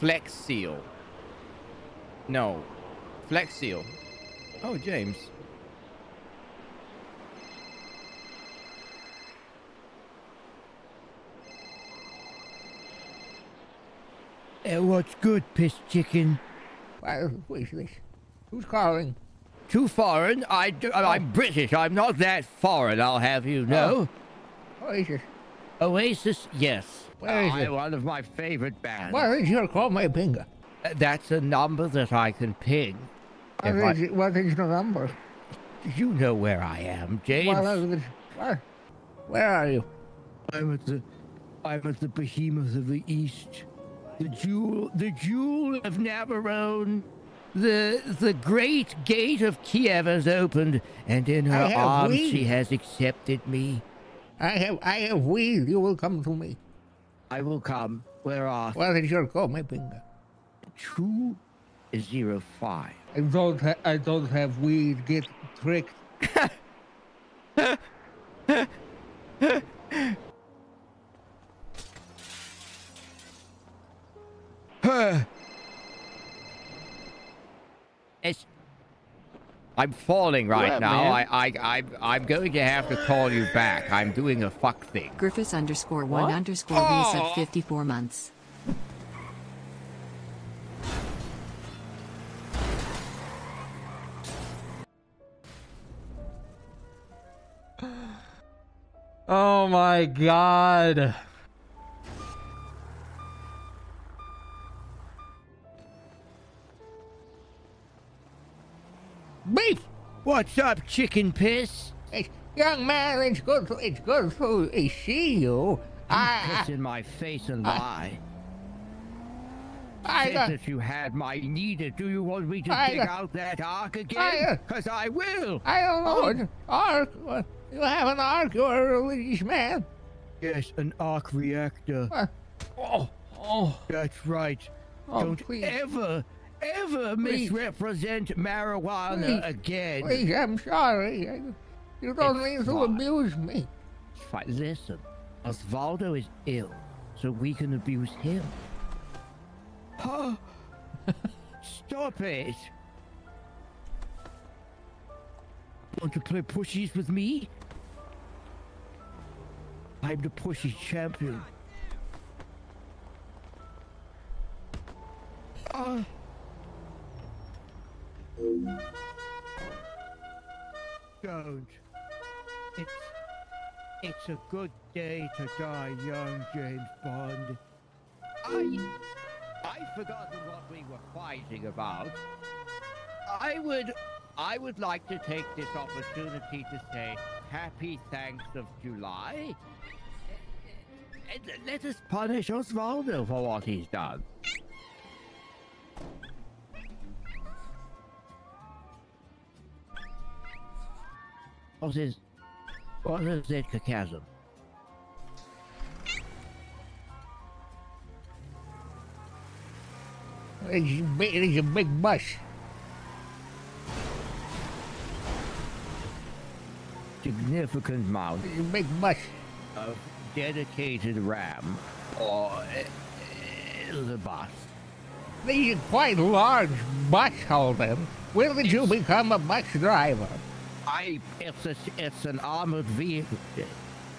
Flex Seal. No. Flex Seal. Oh, James. Hey, what's good, piss chicken? Well, who is this? Who's calling? Too foreign? I'm British. I'm not that foreign, I'll have you know. Oh. Oasis. Oasis, yes. Where is it? One of my favorite bands. Where is your call my finger? That's a number that I can ping. What is the number? You know where I am, James. Where are you? I'm at the behemoth of the East. The jewel of Navarone. The great gate of Kiev has opened, and in her arms she has accepted me. I have wheeled. You will come to me. I will come. Where are? Well, it's your call, my finger. 205. I don't have weed. Get tricked. I'm falling right now. I'm going to have to call you back. I'm doing a fuck thing. Griffiths underscore one what? Underscore oh. Reset 54 months. Oh my God. Beef! What's up, chicken piss? Young man, it's good to see you. Piss in my face and lie. If you had my needed, do you want me to dig out that ark again? Because I will. I don't know. Ark? You have an ark? You're a religious man. Yes, an ark reactor. That's right. Oh, don't ever misrepresent marijuana again. Please, I'm sorry. You don't need to abuse me. Listen, Osvaldo is ill, so we can abuse him. Oh, stop it. Want to play pushies with me? I'm the pushy champion. Don't. It's a good day to die young, James Bond. I've forgotten what we were fighting about. I would like to take this opportunity to say happy thanks of July. And let us punish Osvaldo for what he's done. What is that sarcasm? It's a big bush. Significant amount. It's a big bush. Of dedicated ram or the bus. These are quite large bus, Holden. When did you become a bus driver? It's an armored vehicle.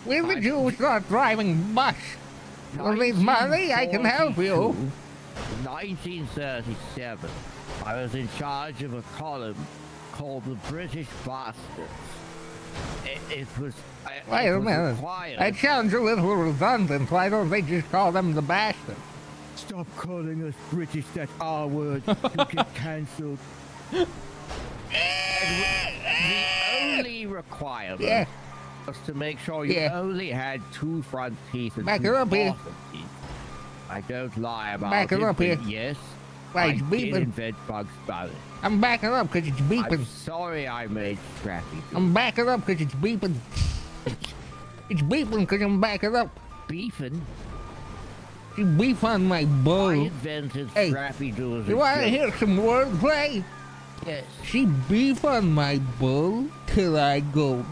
When did you start driving bus? You need money? I can help you. 1937, I was in charge of a column called the British Bastards. Wait a minute. That sounds a little redundant. Why don't they just call them the Bastards? Stop calling us British, that R word. You get cancelled. The only requirement was to make sure you only had two front teeth and two bottom teeth. I don't lie about it. Yes, I did invent Bugs Bunny. I'm backing up because it's beeping. I'm sorry I made Scrappy. I'm backing up because it's beeping. It's beeping because I'm backing up. Beefing? You beef on my bull. I invented Scrappy Doodles. You want to hear some wordplay? Yes. She beef on my bull till I go.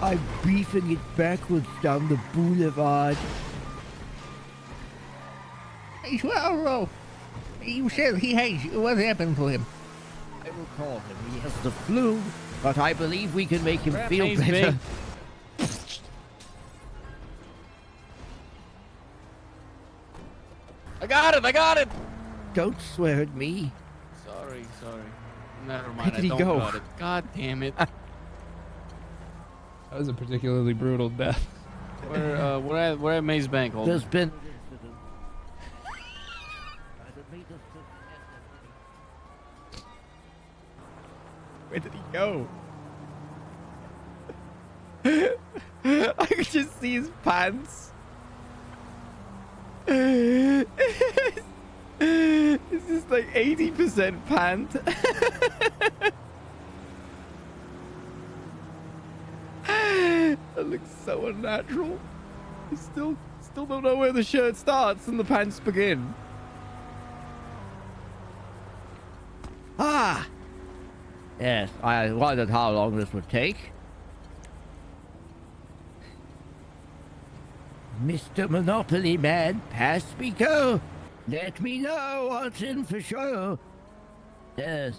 I'm beefing it backwards down the boulevard. Hey, Swallow! You said he hates you. What happened to him? I will call him. He has the flu, but I believe we can make him feel better. I got it! I got it! Don't swear at me. Sorry, sorry. Never mind. I don't got it. God damn it. That was a particularly brutal death. We're at Maze Bank. Holden. There's been. Where did he go? I could just see his pants. This is like 80% pant. That looks so unnatural. I still don't know where the shirt starts and the pants begin. Ah! Yes, I wondered how long this would take. Mr. Monopoly Man, pass me go. Let me know what's in for show. Yes.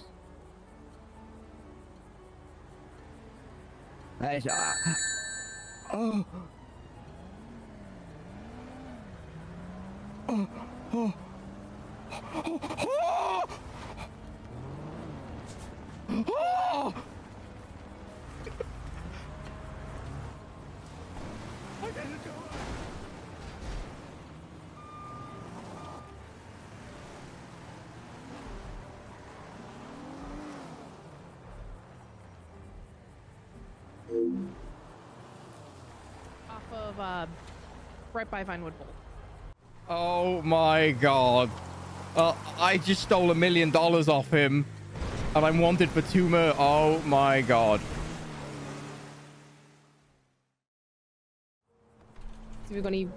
I saw. Oh. Oh. Oh. Oh. Oh. Oh! I gotta do it. Off of right by Vinewood Bowl. Oh my God! I just stole $1 million off him. And I'm wanted for 2 more. Oh my God. Have we got any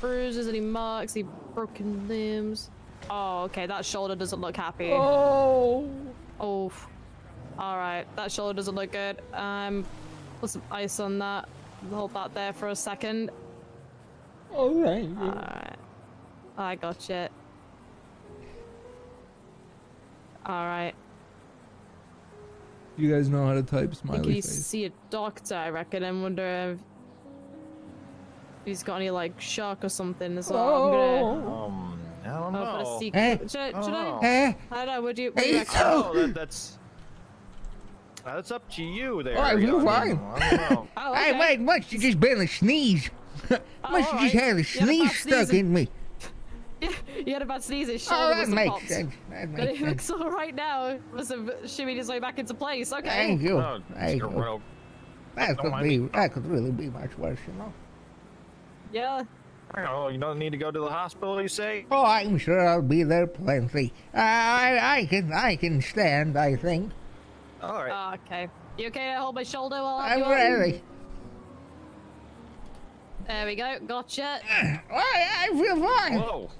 bruises, any marks, any broken limbs? Oh, okay. That shoulder doesn't look happy. Oh. Oh. All right. That shoulder doesn't look good. Put some ice on that. Hold that there for a second. All right. All right. I got you. All right. You guys know how to type smiley face. You see a doctor, I reckon, and wonder if he's got any like shock or something as well. Oh, I don't know. Should I? Would you? That's up to you. There. All right, you're fine. I don't know. Oh, okay. Hey, wait, must you just barely sneeze? Must you just had a sneeze stuck in me? You had a bad sneeze. His shoulder popped. That makes sense. But it looks all right now. Must have shimmied his way back into place. Okay. Thank you. Oh, thank you. Real... That could really be much worse, you know. Yeah. Oh, you don't need to go to the hospital, you say? Oh, I'm sure I'll be there plenty. I can stand, I think. All right. Oh, okay. You okay to hold my shoulder while I'm ready? There we go. Gotcha. I feel fine. Whoa.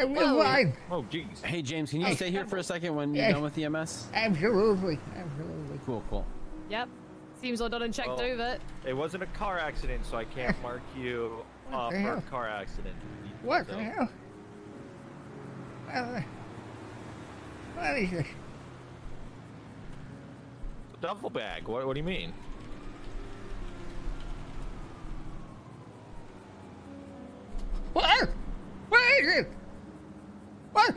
Oh, jeez. Hey, James, can you stay here for a second when you're done with the MS? Absolutely. Absolutely. Cool, cool. Yep. Seems all done and checked over. It wasn't a car accident, so I can't mark you for a car accident. What the hell? What is this? A duffel bag. What do you mean? What? What is it? What?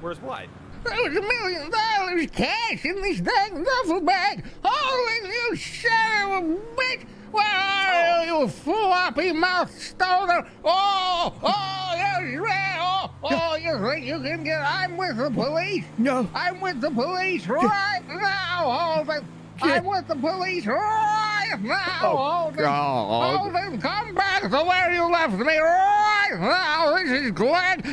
Where's what? There was $1 million cash in this dang duffel bag! Holy you son of a bitch! Well, you floppy mouth stoner! Oh, you think you can get... I'm with the police! No! I'm with the police right now, Holden! I'm with the police right now, Holden! Holden, come back to where you left me right now! This is grand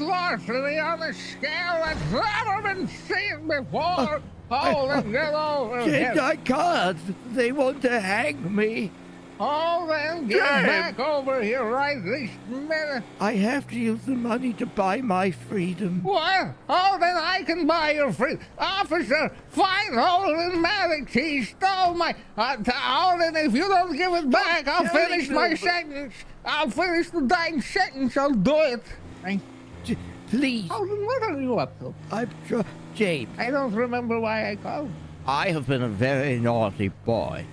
loss to me on a scale that's never been seen before! Holden, get over here! I can't! They want to hang me! All them, get back over here right this minute. I have to use the money to buy my freedom. What? Oh, then I can buy your freedom. Officer, find Holden Maddox. He stole my... Holden, if you don't give it back, I'll finish my sentence. I'll finish the dying sentence. I'll do it. Please. Holden, what are you up to? I'm James. I don't remember why I called. I have been a very naughty boy.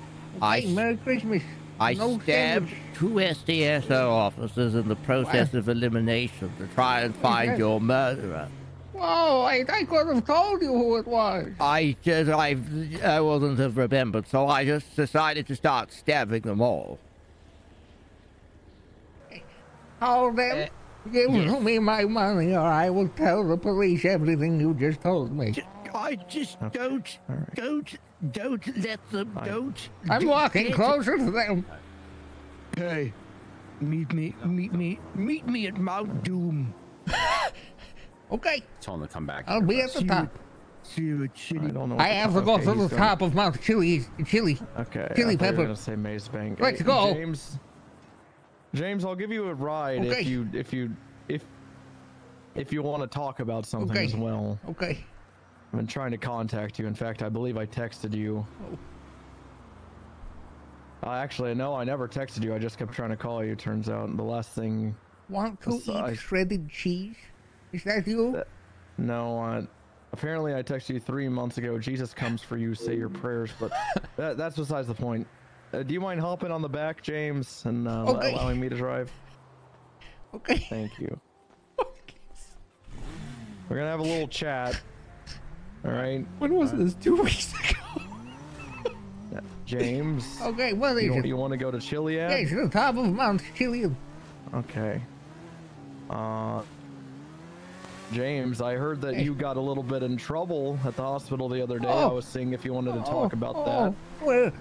Okay, Merry Christmas. I stabbed two SDSO officers in the process of elimination to try and find your murderer. Whoa, I could have told you who it was. I wouldn't have remembered, so I just decided to start stabbing them all. Hold them. Give me my money or I will tell the police everything you just told me. I just don't let them, I'm walking closer to them. Hey, meet me at Mount Doom. Okay. Tell them to come back. I'll be at the top. See you at Chili. I have to go to the top of Mount Chili. Okay. Chili Pepper. I was gonna say Maze Bank. Let's go. James, I'll give you a ride if you want to talk about something as well. Okay. I've been trying to contact you. In fact, I believe I texted you. Actually, no, I never texted you. I just kept trying to call you, turns out. The last thing... Want to eat shredded cheese? Is that you? No, apparently I texted you 3 months ago. Jesus comes for you, say your prayers, but that's besides the point. Do you mind hopping on the back, James, and allowing me to drive? Okay. Thank you. We're going to have a little chat. All right. When was this? 2 weeks ago. James. Okay, what is it? You want to go to Chiliad? Yeah, it's the top of Mount Chiliad. Okay. James, I heard that you got a little bit in trouble at the hospital the other day. I was seeing if you wanted to talk about that. We're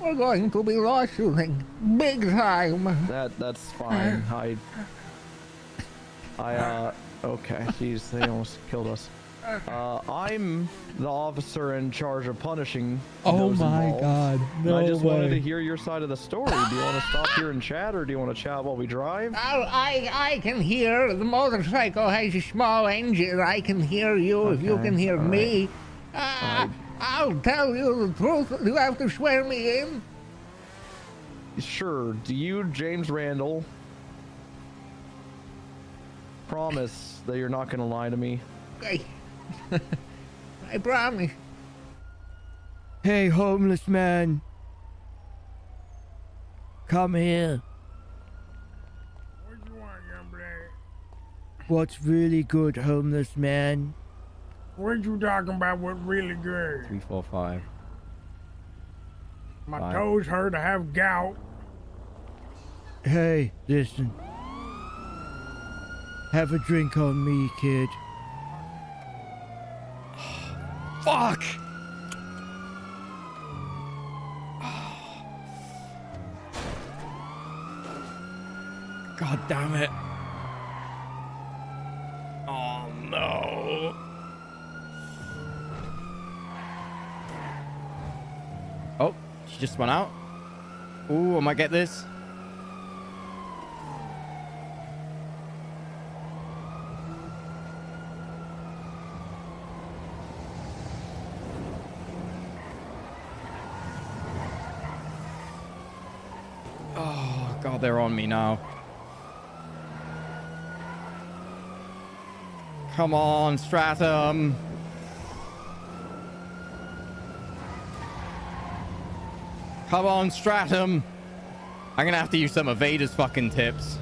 going to be lawsuiting big time. That's fine. Okay. Jeez, they almost killed us. I'm the officer in charge of punishing those involved. God. No I just wanted to hear your side of the story. Do you want to stop here and chat, or do you want to chat while we drive? I can hear. The motorcycle has a small engine. I can hear you if you can hear me. I'll tell you the truth. You have to swear me in. Sure. Do you, James Randall, promise that you're not going to lie to me? Okay. I promise. Hey, homeless man. Come here. What you want, young man? What's really good, homeless man? What you talking about? What's really good? 3, 4, 5. My toes hurt. I have gout. Hey, listen. Have a drink on me, kid. Fuck! God damn it. Oh no. Oh, she just went out. Ooh, I might get this. They're on me now. Come on, Stratum. Come on, Stratum. I'm gonna have to use some of Vader's fucking tips.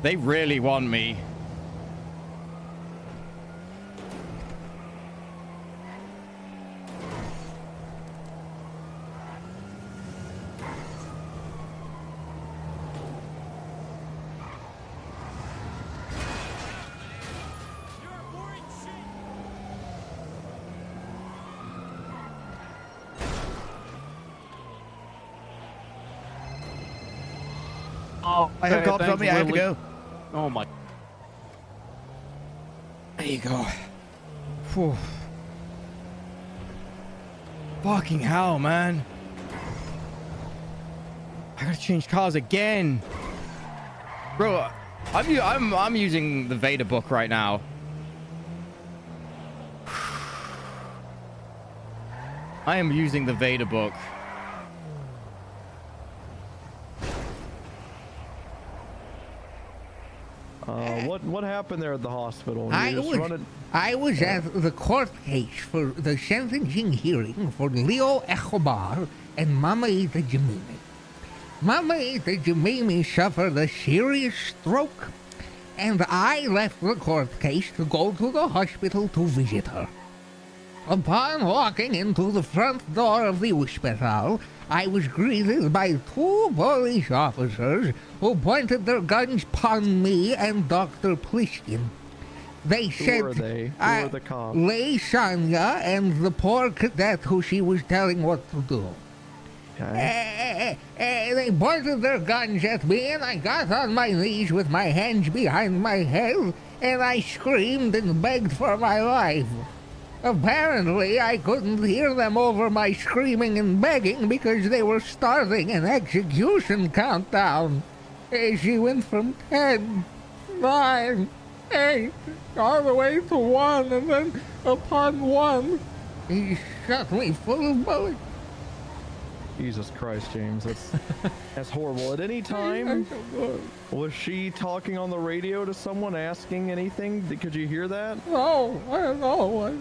They really want me. I have cops on me. I have to go. Oh my. There you go. Whew. Fucking hell, man. I gotta change cars again. Bro, I'm using the Vader book right now. I am using the Vader book. What happened there at the hospital? I was at the court case for the sentencing hearing for Leo Escobar and Mama Ita Jemimi. Mama Ita Jemimi suffered a serious stroke, and I left the court case to go to the hospital to visit her. Upon walking into the front door of the hospital, I was greeted by two police officers who pointed their guns upon me and Doctor Pliskin. They said, "Who are they? Who are the cops?" Lay Shanya and the poor cadet who she was telling what to do. Okay. They pointed their guns at me, and I got on my knees with my hands behind my head, and I screamed and begged for my life. Apparently, I couldn't hear them over my screaming and begging because they were starting an execution countdown. She went from 10, 9, 8, all the way to 1, and then upon 1, he shot me full of bullets. Jesus Christ, James, that's that's horrible. At any time, was she talking on the radio to someone, asking anything? Could you hear that? No, I don't know.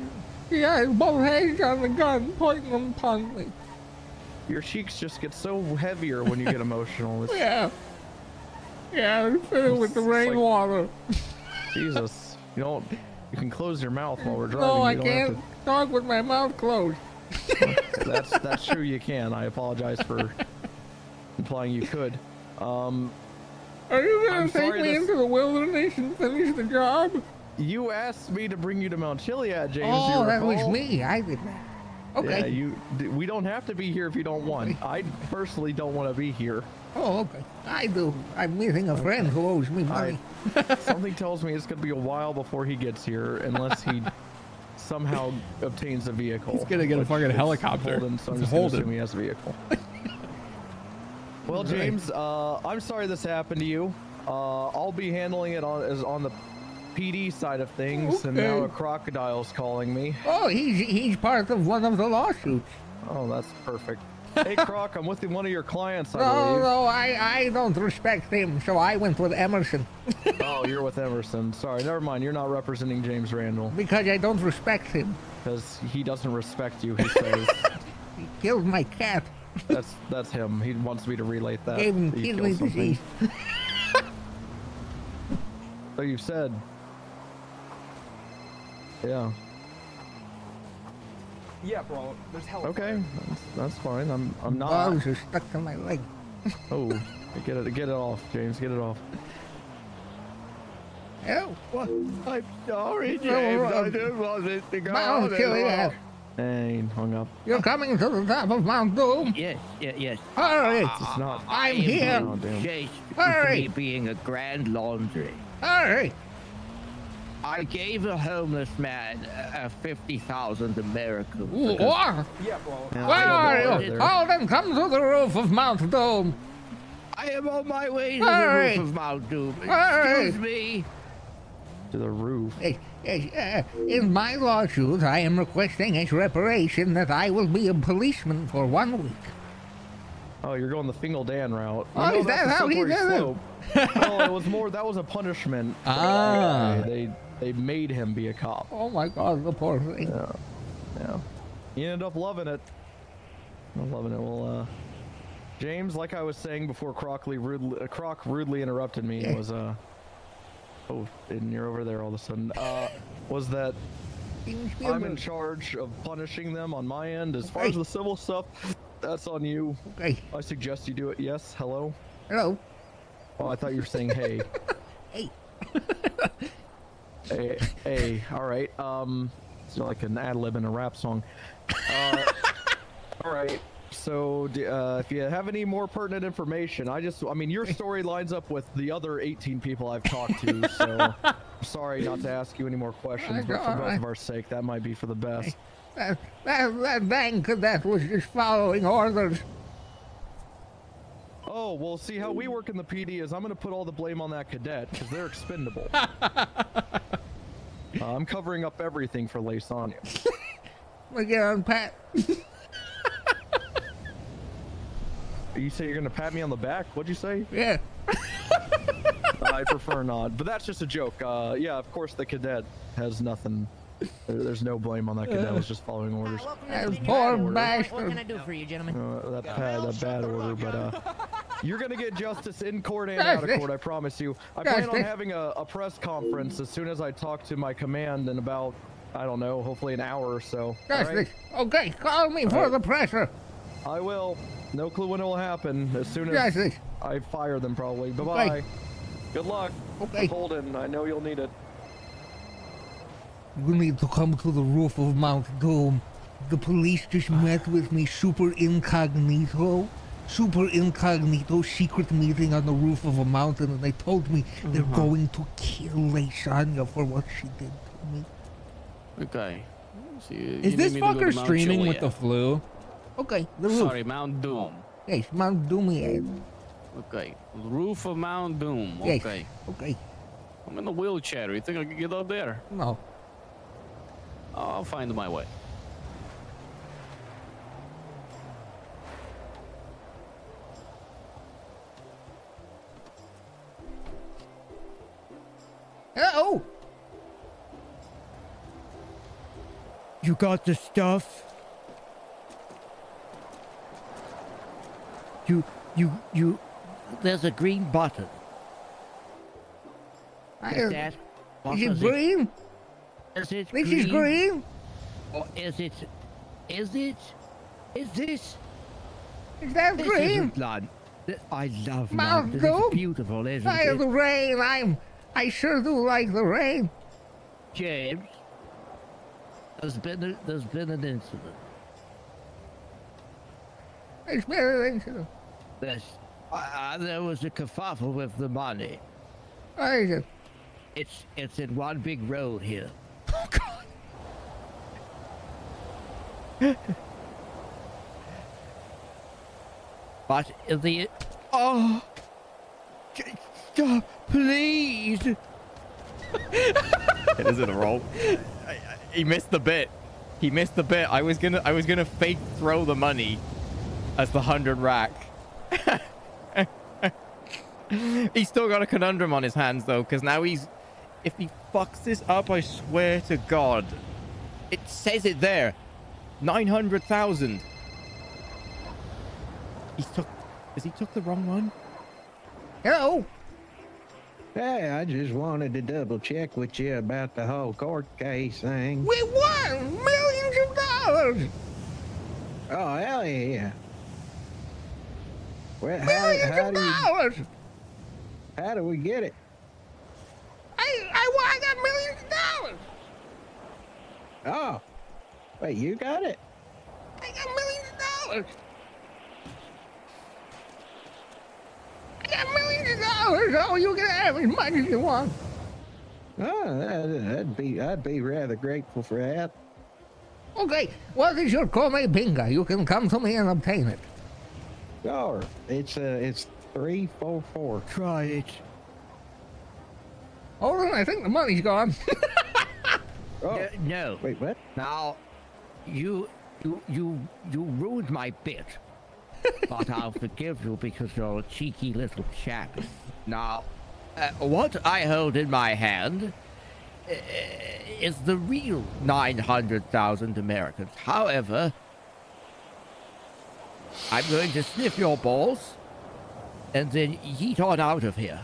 Yeah, both hands on the gun, pointing them upon me. Your cheeks just get so heavier when you get emotional. It's, yeah, I'm filled with the rainwater. Like, Jesus, you don't. You can close your mouth while we're driving. No, I can't talk with my mouth closed. That's true, you can. I apologize for implying you could. Are you gonna take me into the wilderness and finish the job? You asked me to bring you to Mount Chiliad, James. Oh, that was me. I did that. Okay. Yeah, we don't have to be here if you don't want. Okay. I personally don't want to be here. Oh, okay. I do. I'm meeting a friend who owes me money. Something tells me it's gonna be a while before he gets here, unless he somehow obtains a vehicle. He's gonna get a fucking helicopter. Holden, so I'm just gonna assume he has a vehicle. Well, James, I'm sorry this happened to you. I'll be handling it on the PD side of things, okay. And now a crocodile's calling me. Oh, he's part of one of the lawsuits. Oh, that's perfect. Hey, Croc, I'm with one of your clients, I believe. No, I don't respect him, so I went with Emerson. Oh, you're with Emerson. Sorry, never mind. You're not representing James Randall. Because I don't respect him. Because he doesn't respect you, he says. He killed my cat. That's him. He wants me to relate that. Gave him kidney disease. So you've said. Yeah. Yeah, bro. There's hell. Okay, that's fine. I'm not. Bugs are stuck to my leg. Oh, get it off, James. Get it off. Oh, what? I'm sorry, James. I didn't want this to go. Mount Chiliad. Hey, hung up. You're coming to the top of Mount Doom. Yes. Hurry! It's not. I'm here. Chase, hurry! Being a grand laundry. Hurry! I gave a homeless man 50,000 Americans. What? Yeah, bro. No, where are you? Holden, come to the roof of Mount Doom. I am on my way to the roof of Mount Doom. Excuse me. To the roof. In my lawsuit, I am requesting as reparation that I will be a policeman for 1 week. Oh, you're going the Fingal Dan route. Oh, is that how he does it? No, it was more. That was a punishment. Ah. They made him be a cop. Oh my God, the poor thing. Yeah. He ended up loving it. I'm loving it. Well, James, like I was saying before, Croc rudely interrupted me. Yeah. Was oh, and you're over there all of a sudden. Was that? I'm in charge of punishing them on my end as far as the civil stuff. That's on you. Okay. I suggest you do it. Yes. Hello. Hello. Oh, I thought you were saying hey. Hey. Hey. All right. So like an ad lib in a rap song. All right. So if you have any more pertinent information, I mean, your story lines up with the other 18 people I've talked to. So I'm sorry not to ask you any more questions, but for both of our sake, that might be for the best. That bank cadet was just following orders. Oh, well, see, how we work in the PD is I'm going to put all the blame on that cadet, because they're expendable. I'm covering up everything for Lay Shanya. Look at him, Pat. You say you're going to pat me on the back? What'd you say? Yeah. I prefer not, but that's just a joke. Yeah, of course the cadet has nothing. There's no blame on that cadet. I was just following orders. Poor bastard. What can I do for you, gentlemen? That bad order, but you're gonna get justice in court and out of court. I promise you. I plan on having a press conference as soon as I talk to my command in about, I don't know, hopefully an hour or so. Right? Okay, call me for the pressure. I will. No clue when it will happen. As soon as I fire them, probably. Bye bye. Okay. Good luck. Okay. Holden, I know you'll need it. You need to come to the roof of Mount Doom. The police just met with me super incognito. Super incognito secret meeting on the roof of a mountain, and they told me they're going to kill Lay Shanya for what she did to me. Okay. So is this fucker streaming with the flu? Okay, the roof. Sorry, Mount Doom. Yes, Mount Doomiad. Okay, roof of Mount Doom. Okay. Yes. Okay. I'm in a wheelchair. You think I can get up there? No. I'll find my way. Uh-oh! You got the stuff? You... There's a green button. Is it green? Is it green? This is green? Or is this? Is that this green? I love Mount Doom. It's beautiful, isn't it? The rain. I sure do like the rain. James, there's been an incident. There's been an incident. There was a kerfuffle with the money. It's in one big road here. Oh God! But in the stop, please! Is it a roll? He missed the bit. He missed the bit. I was gonna fake throw the money as the 100 rack. He's still got a conundrum on his hands though, because now he's. If he fucks this up, I swear to God. It says it there. 900,000. Has he took the wrong one? Hello. Hey, I just wanted to double check with you about the whole court case thing. We won millions of dollars. Oh, hell yeah. Well, millions of dollars. How do we get it? I got $millions. Oh, wait, you got it? I got $millions. I got $millions. Oh, you can have as much as you want. Oh, I'd be rather grateful for that. Okay, what is your Kome Binga? You can come to me and obtain it. Sure, it's 344. Try it. Hold on, I think the money's gone. Oh. No. Wait, what? Now, you ruined my bit. But I'll forgive you because you're a cheeky little chap. Now, what I hold in my hand is the real 900,000 Americans. However, I'm going to sniff your balls and then yeet on out of here.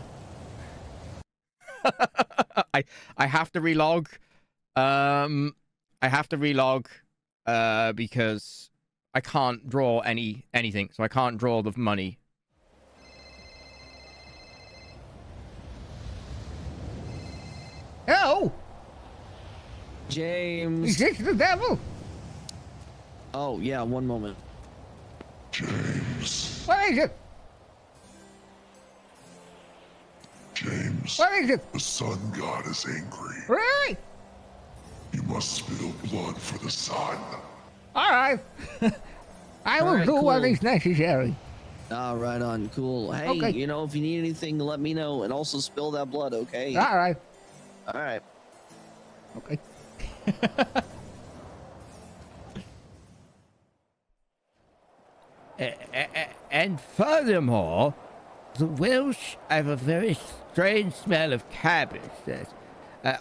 I have to relog. I have to relog because I can't draw anything, so I can't draw the money. Oh, James. Is this the devil? Oh yeah, one moment. James. What is it? James, what is it? The sun god is angry. Really? You must spill blood for the sun. All right. I will do what is necessary. Right on. Cool. Hey, okay. You know, if you need anything, let me know. And also spill that blood, okay? All right. All right. Okay. And furthermore, the Welsh have a very strange smell of cabbage that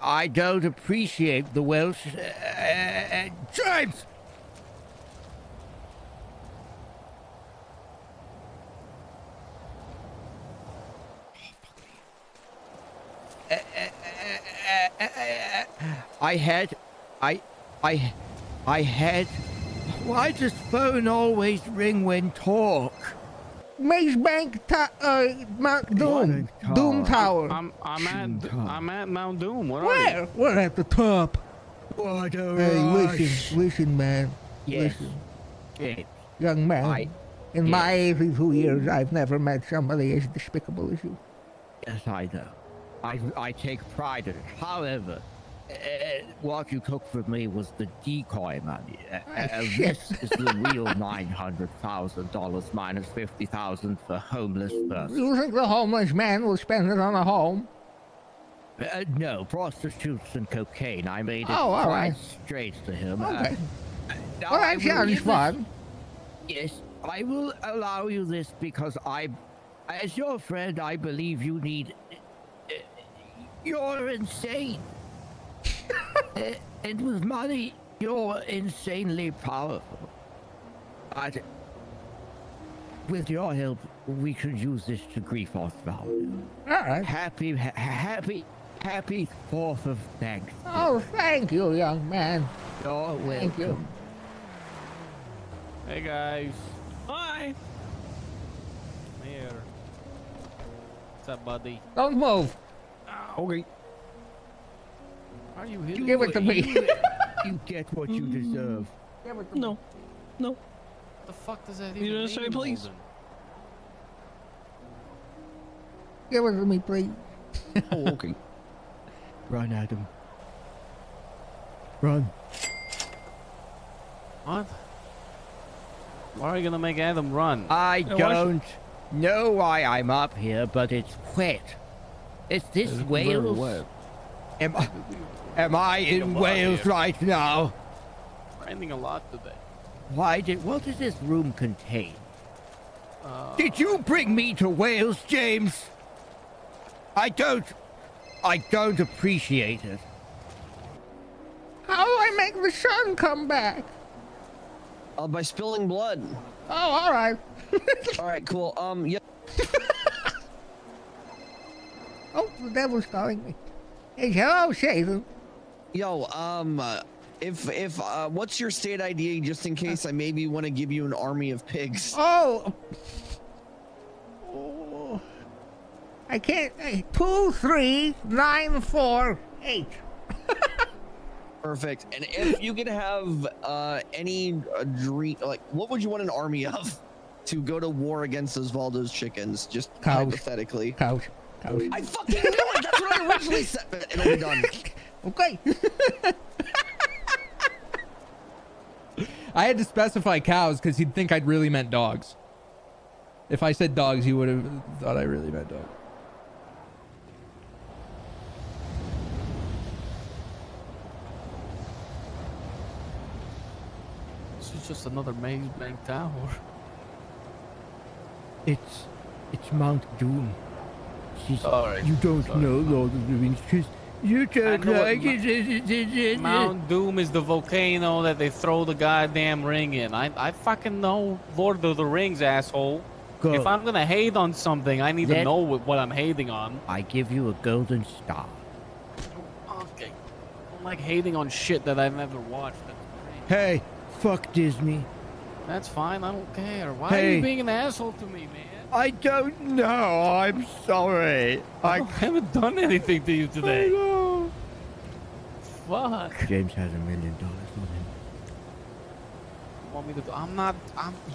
I don't appreciate. The Welsh... James! I had... Why does phone always ring when talk? Maze Bank, Mount Doom, Doom Tower. I'm at Mount Doom. Where are you? We're at the top. What a rush. Listen, man. Yes. Listen. Yes. Young man, in my 82 years, I've never met somebody as despicable as you. Yes, I know. I take pride in it. However, what you took from me was the decoy money. This is the real $900,000 minus $50,000 for homeless person. You think the homeless man will spend it on a home? No, prostitutes and cocaine. I made it straight to him. Okay. Well, that sounds fun. Yes, I will allow you this because I, as your friend, I believe you need... You're insane. And with money, you're insanely powerful. But with your help, we could use this to grief Osvaldo. All right. Happy 4th of Thanksgiving. Oh, thank you, young man. You're welcome. Thank you. Hey, guys. Hi. I'm here. What's up, buddy? Don't move. Okay. Are you hitting? Give it to me. You get what you deserve. Give it to me. No. What the fuck does that even mean? Say, please. Give it to me, please. Oh, okay. Run, Adam. Run. What? Why are you gonna make Adam run? I don't know why I'm up here, but it's wet. Is this Wales? Am I in Wales right now? Grinding a lot today. What does this room contain? Did you bring me to Wales, James? I don't appreciate it. How do I make the sun come back? By spilling blood. Oh, all right. All right, cool. Yeah. Oh, the devil's calling me. Hey, hello, Satan. Yo, what's your state ID, just in case I maybe want to give you an army of pigs? Oh. I can't. 23948. Perfect. And if you could have any dream, like, what would you want an army of to go to war against Osvaldo's chickens? Just hypothetically. Couch. I fucking knew it! That's what I originally said, but it'll be done. Okay. I had to specify cows because he'd think I'd really meant dogs. If I said dogs, he would have thought I really meant dogs. This is just another Maze Bank tower. It's Mount Doom. Sorry. You don't know Lord of the Rings because you don't like it. Mount Doom is the volcano that they throw the goddamn ring in. I fucking know Lord of the Rings, asshole. Go. If I'm gonna hate on something, I need to know what I'm hating on. I give you a golden star. Okay. I don't like hating on shit that I've never watched. Hey, fuck Disney. That's fine. I don't care. Why are you being an asshole to me, man? I don't know. I'm sorry. I haven't done anything to you today. Oh, no. Fuck. James has $1 million on him. You want me to?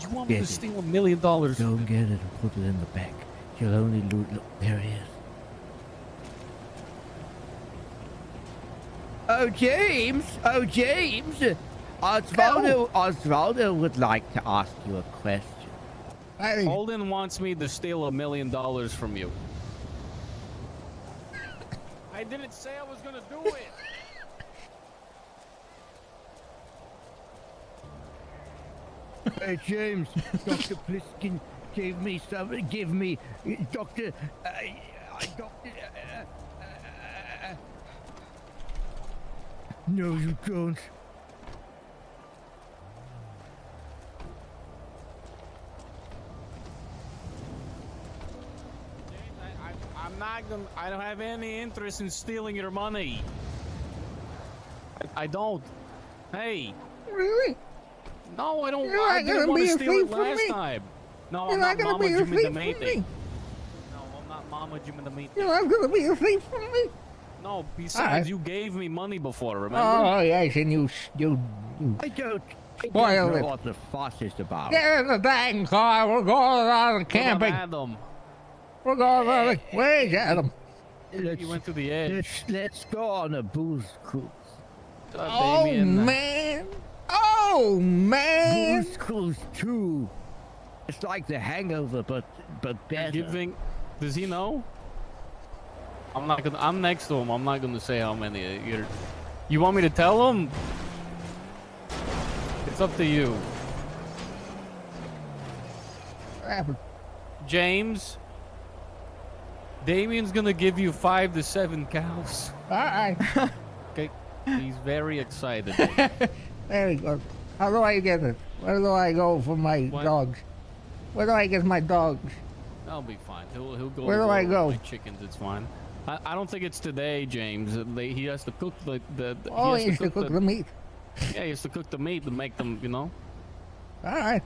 You want me to steal $1 million? Don't get it and put it in the bank. You'll only loot. Look, there he is. Oh, James. Oh, James. Osvaldo would like to ask you a question. Hey. Holden wants me to steal $1 million from you. I didn't say I was gonna do it. Hey, James, Dr. Pliskin gave me some, no, you don't. I'm not gonna, I don't have any interest in stealing your money. I don't. Hey. Really? No, I don't. I didn't want to steal it last time. No, I'm not Mama Jemimi. No, I'm not Mama Jemimi. You're not gonna be a thief for me. No, besides, you gave me money before, remember? Oh yes, and you spoiled it. What the fuss is about? Get in the dang car. We're going around camping. Adam. We're going around. Where's Adam? You went to the edge. Let's go on a booze cruise. Oh man. Oh man! Booze Cruise 2. It's like The Hangover, but better. You think? Does he know? I'm not gonna. I'm next to him. I'm not gonna say how many. You want me to tell him? It's up to you. What happened? James. Damien's gonna give you 5 to 7 cows. All right. Okay. He's very excited. There we go. How do I get it? Where do I go for my dogs? Where do I get my dogs? I'll be fine. He'll go. Where do I go? My chickens, it's fine. I don't think it's today, James. He has to cook the oh, he has to cook the meat. Yeah, he has to cook the meat to make them, you know. All right.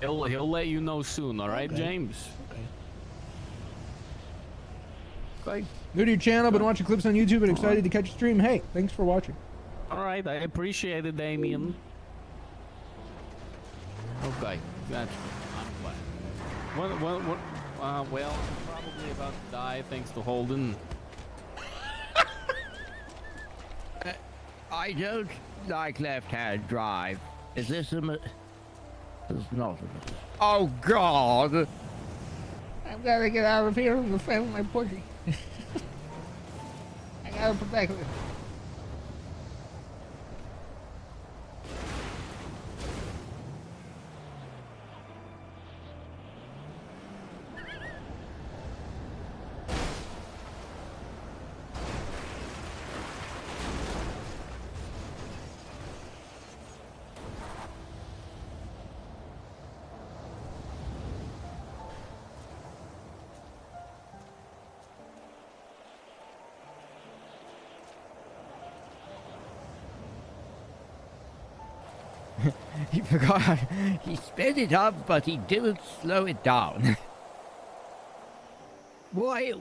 He'll let you know soon. All right, okay. James. Okay. New to your channel, been watching clips on YouTube and excited to catch a stream. Hey, thanks for watching. All right, I appreciate it, Damien. Okay, gotcha. I'm glad. Well, I'm probably about to die thanks to Holden. I don't like left-hand drive. Is this a... It's not a... Oh, God! I've got to get out of here and defend my pussy. I got to protect it. He forgot. He sped it up, but he didn't slow it down. Why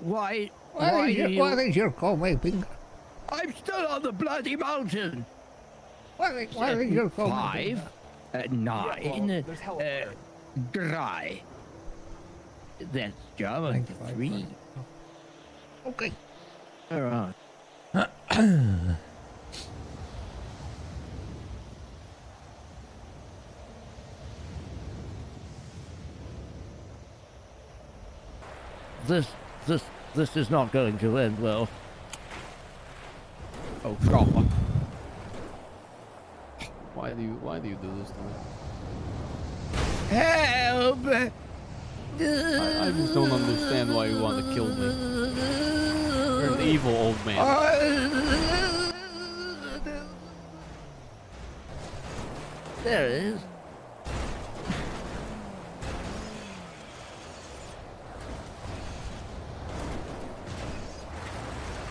did you call me Pink? I'm still on the bloody mountain. Why did you call me Pink? 9. Yeah, well, dry. That's German. 3. Okay. All right. This is not going to end well. Oh God! Why do you do this to me? Help! I just don't understand why you want to kill me. You're an evil old man. There it is.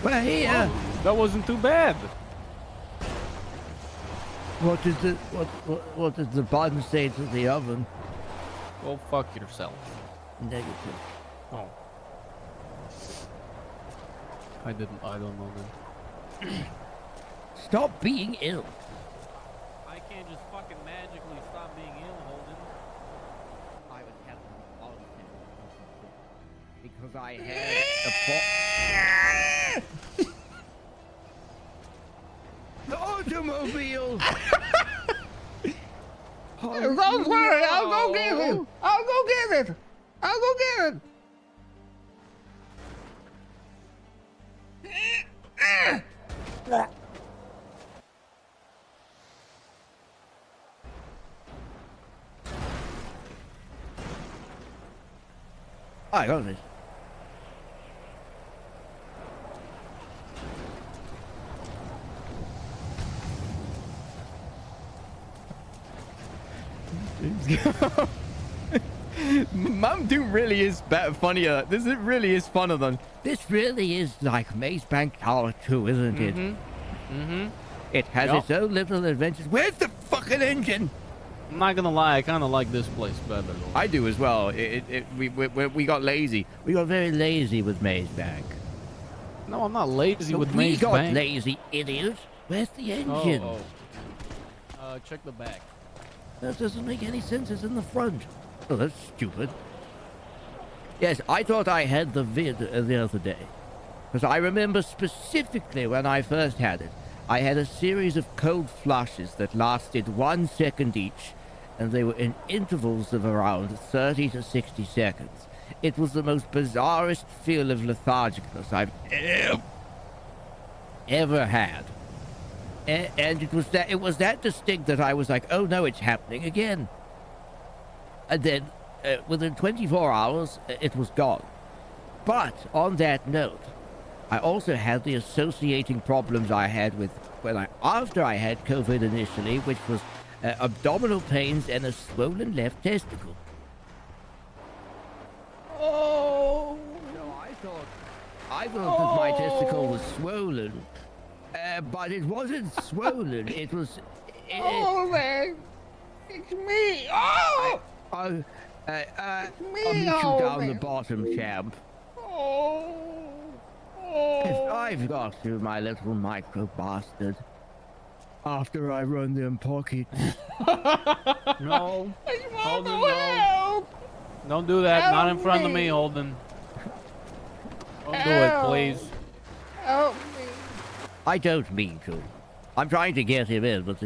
Well, here. Whoa, that wasn't too bad. What does the bun say to the oven? Go fuck yourself. Negative. Oh. I don't know then. Stop being ill. I can't just fucking magically stop being ill, Holden. I was having a lot of things because I had a The automobile! Oh, Don't worry, I'll go get it. I'll go get it. I'll go get it. I got it. Mount Doom really is funnier. This really is funner than this. Really is like Maze Bank Tower 2, isn't it? It has its own little adventures. Where's the fucking engine? I'm not gonna lie, I kind of like this place better. I do as well. We got lazy. We got very lazy with Maze Bank. No, I'm not lazy with Maze Bank. We got lazy, idiot. Where's the engine? Check the back. That doesn't make any sense. It's in the front. Oh, that's stupid. Yes, I thought I had the vid the other day. Because I remember specifically when I first had it. I had a series of cold flushes that lasted 1 second each. And they were in intervals of around 30 to 60 seconds. It was the most bizarrest feel of lethargicness I've ever had. And it was that distinct that I was like, oh no, it's happening again. And then within 24 hours, it was gone. But on that note, I also had the associating problems I had with after I had COVID initially, which was abdominal pains and a swollen left testicle. Oh no! I thought that my testicle was swollen. But it wasn't swollen. It was. Oh man! It's me! Oh! It's me, I'll meet you down the bottom, champ. Oh! Oh! If I've got you, my little micro bastard. After I run them pockets. No, Holden, no! Don't do that! Help Not in front me. Of me, Holden. Don't Help. Do it, please. Help. I don't mean to. I'm trying to get him in, but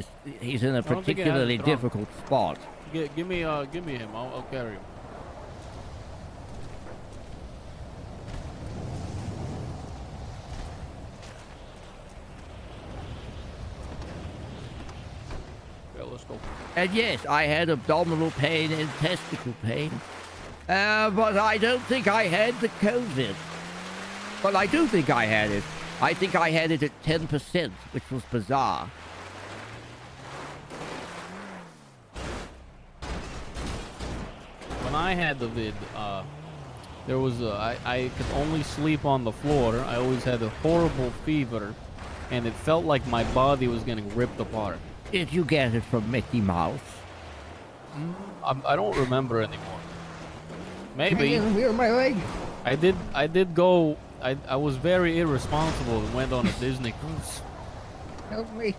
he's in a particularly difficult spot. Give me him. I'll carry him. Okay, let's go. And yes, I had abdominal pain and testicle pain, but I don't think I had the COVID. But I do think I had it. I think I had it at 10%, which was bizarre. When I had the vid, there was I could only sleep on the floor. I always had a horrible fever, and it felt like my body was getting ripped apart. Did you get it from Mickey Mouse? I don't remember anymore. Maybe. I did go. I was very irresponsible and went on a Disney cruise. Help me.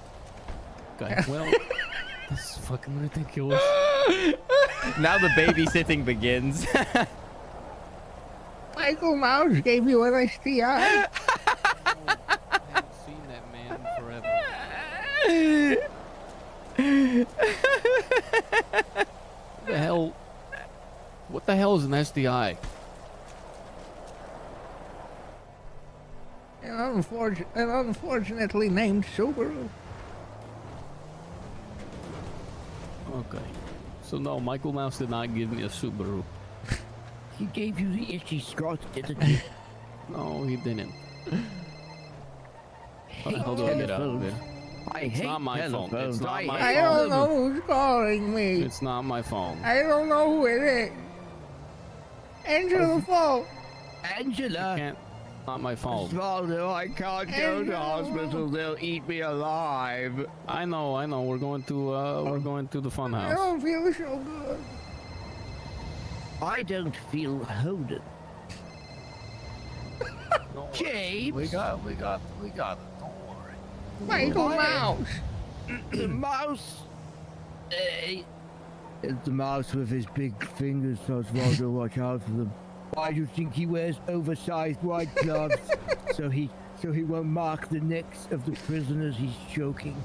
Okay, well, this is fucking ridiculous. Now the babysitting begins. Michael Mouse gave you an STI. Oh, I haven't seen that man in forever. What the hell? What the hell is an STI? An unfortunately named Subaru. Okay. So no, Michael Mouse did not give me a Subaru. He gave you the itchy scratch, didn't he? No, he didn't. How the hell do I get out of there? It's not my phone. It's not my phone. I don't know who's calling me. It's not my phone. I don't know who it is. Angela, phone. Angela. Not my fault. Osvaldo, I can't go to hospital. They'll eat me alive. I know. We're going to the funhouse. I don't feel so good. I don't feel Holden. James, we got it. Don't worry. Michael Mouse. The mouse. It's the mouse with his big fingers. Osvaldo, watch out for them. Why do you think he wears oversized white gloves? so he won't mark the necks of the prisoners he's choking.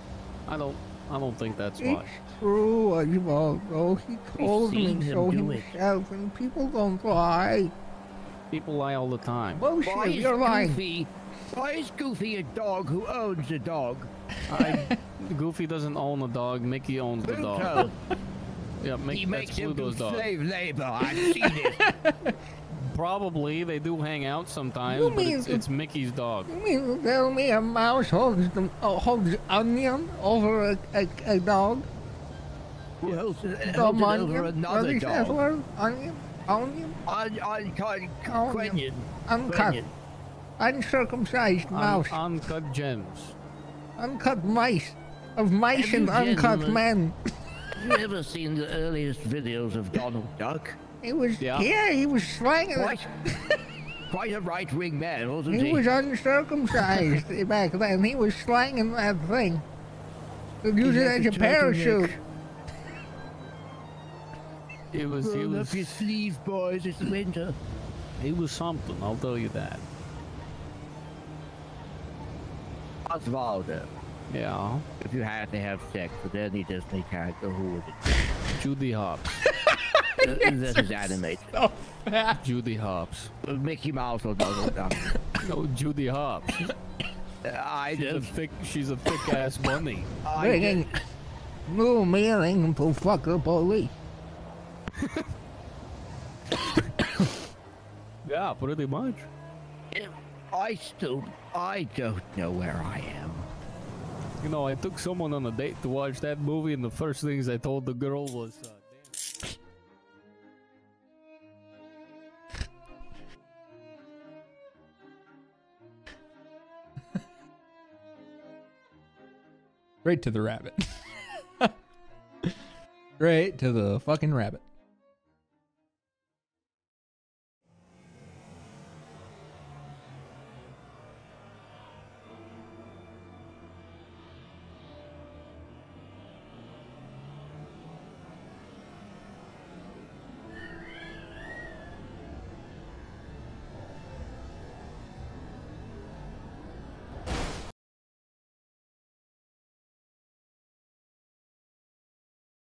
I don't I don't think that's why. It's true, Osvaldo. He told me so himself, and people don't lie. People lie all the time. Why is you're Goofy? Lying. Why is Goofy a dog who owns a dog? Goofy doesn't own a dog. Mickey owns the dog. Yeah, he makes him do slave labor. I've seen it. Probably they do hang out sometimes. But it's Mickey's dog. You mean to tell me a mouse holds onion over a dog? Well, onion over another dog. Onion, onion, onion, uncut, uncircumcised mouse, uncut gems, uncut mice of mice and uncut men. Have you ever seen the earliest videos of Donald Duck? He was, yeah he was slanging. Quite a right-wing man, wasn't he? He was uncircumcised back then. He was slanging that thing. He'd use it as a parachute. It was, roll up your sleeves, boys, it's winter. He was something, I'll tell you that. Osvaldo. Yeah. If you had to have sex with any Disney character, who would it be? Judy Hopps. This is animated. So Judy Hopps. Mickey Mouse or Donald Duck. No, Judy Hopps. She's a thick ass bunny. Bringing new meaning to fucker police. Yeah, pretty much. I don't know where I am. You know, I took someone on a date to watch that movie, and the first things I told the girl was, damn. Right to the rabbit. Right to the fucking rabbit.